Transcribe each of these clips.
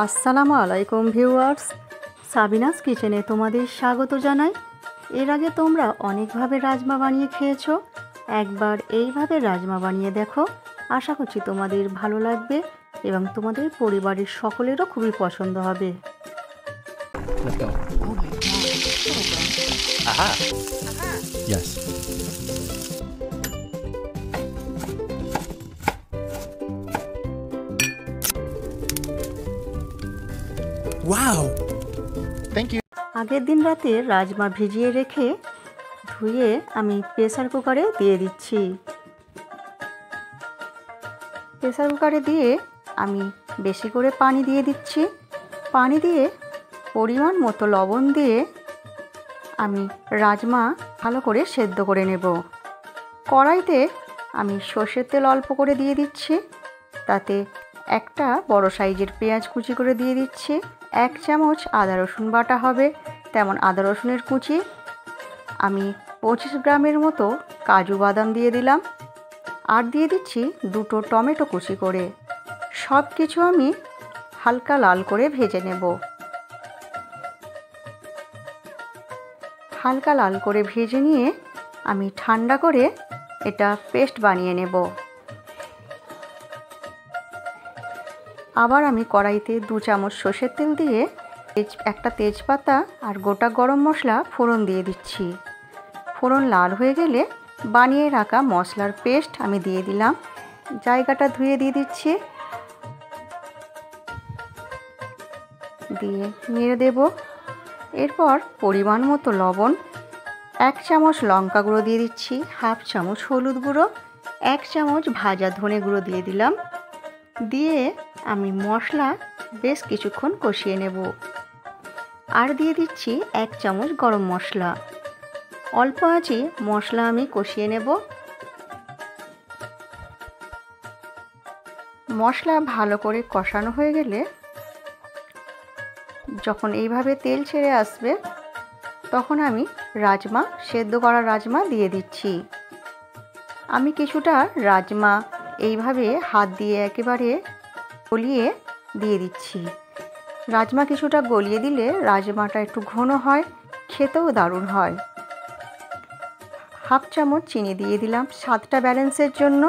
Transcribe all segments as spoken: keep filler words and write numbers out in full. আসসালামু আলাইকুম viewers, Sabinus কিচেনে তোমাদের স্বাগত জানাই। এর আগে তোমরা অনেকভাবে রাজমা বানিয়ে খেয়েছো, একবার এইভাবে রাজমা বানিয়ে দেখো। আশা করছি তোমাদের ভালো লাগবে এবং তোমাদের পরিবারের সকলেরও খুবই পছন্দ হবে। আগের দিন রাতে রাজমা ভিজিয়ে রেখে ধুয়ে আমি প্রেসার কুকারে দিয়ে দিচ্ছি। প্রেসার কুকারে দিয়ে আমি বেশি করে পানি দিয়ে দিচ্ছি। পানি দিয়ে পরিমাণ মতো লবণ দিয়ে আমি রাজমা ভালো করে সেদ্ধ করে নেব। কড়াইতে আমি সর্ষের তেল অল্প করে দিয়ে দিচ্ছি, তাতে একটা বড় সাইজের পেঁয়াজ কুচি করে দিয়ে দিচ্ছি, এক চামচ আদা রসুন বাটা হবে তেমন আদা রসুনের কুচি, আমি পঁচিশ গ্রামের মতো কাজু বাদাম দিয়ে দিলাম, আর দিয়ে দিচ্ছি দুটো টমেটো কুচি করে। সব কিছু আমি হালকা লাল করে ভেজে নেব। হালকা লাল করে ভেজে নিয়ে আমি ঠান্ডা করে এটা পেস্ট বানিয়ে নেব। আবার আমি কড়াইতে দু চামচ সর্ষের তেল দিয়ে একটা তেজপাতা আর গোটা গরম মশলা ফোড়ন দিয়ে দিচ্ছি। ফোড়ন লাল হয়ে গেলে বানিয়ে রাখা মশলার পেস্ট আমি দিয়ে দিলাম। জায়গাটা ধুয়ে দিয়ে দিচ্ছি, দিয়ে নেড়ে দেব। এরপর পরিমাণ মতো লবণ, এক চামচ লঙ্কা গুঁড়ো দিয়ে দিচ্ছি, হাফ চামচ হলুদ গুঁড়ো, এক চামচ ভাজা ধনে গুঁড়ো দিয়ে দিলাম। দিয়ে আমি মশলা বেশ কিছুক্ষণ কষিয়ে নেব। আর দিয়ে দিচ্ছি এক চামচ গরম মশলা। অল্প আঁচে মশলা আমি কষিয়ে নেব। মশলা ভালো করে কষানো হয়ে গেলে যখন এইভাবে তেল ছেড়ে আসবে তখন আমি রাজমা, সেদ্ধ করা রাজমা দিয়ে দিচ্ছি। আমি কিছুটা রাজমা এইভাবে হাত দিয়ে একেবারে গলিয়ে দিয়ে দিচ্ছি। রাজমা কিছুটা গলিয়ে দিলে রাজমাটা একটু ঘন হয়, খেতেও দারুণ হয়। হাফ চামচ চিনি দিয়ে দিলাম স্বাদটা ব্যালেন্সের জন্য।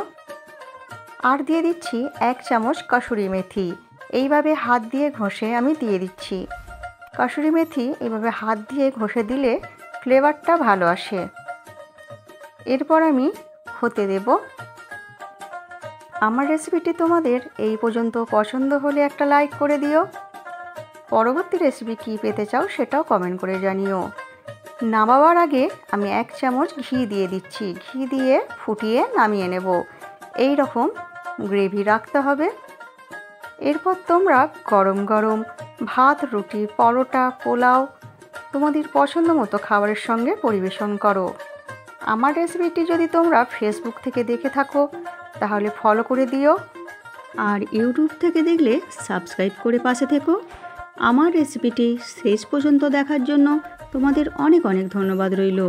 আর দিয়ে দিচ্ছি এক চামচ কসুরি মেথি, এইভাবে হাত দিয়ে ঘষে আমি দিয়ে দিচ্ছি। কসুরি মেথি এইভাবে হাত দিয়ে ঘষে দিলে ফ্লেভারটা ভালো আসে। এরপর আমি হতে দেব। আমার রেসিপিটি তোমাদের এই পর্যন্ত পছন্দ হলে একটা লাইক করে দিও। পরবর্তী রেসিপি কী পেতে চাও সেটাও কমেন্ট করে জানিও। নামাবার আগে আমি এক চামচ ঘি দিয়ে দিচ্ছি, ঘি দিয়ে ফুটিয়ে নামিয়ে নেব। এই রকম গ্রেভি রাখতে হবে। এরপর তোমরা গরম গরম ভাত, রুটি, পরোটা, পোলাও তোমাদের পছন্দ মতো খাবারের সঙ্গে পরিবেশন করো। আমার রেসিপিটি যদি তোমরা ফেসবুক থেকে দেখে থাকো তাহলে ফলো করে দিও, আর ইউটিউব থেকে দেখলে সাবস্ক্রাইব করে পাশে থেকো। আমার রেসিপিটি শেষ পর্যন্ত দেখার জন্য তোমাদের অনেক অনেক ধন্যবাদ রইল।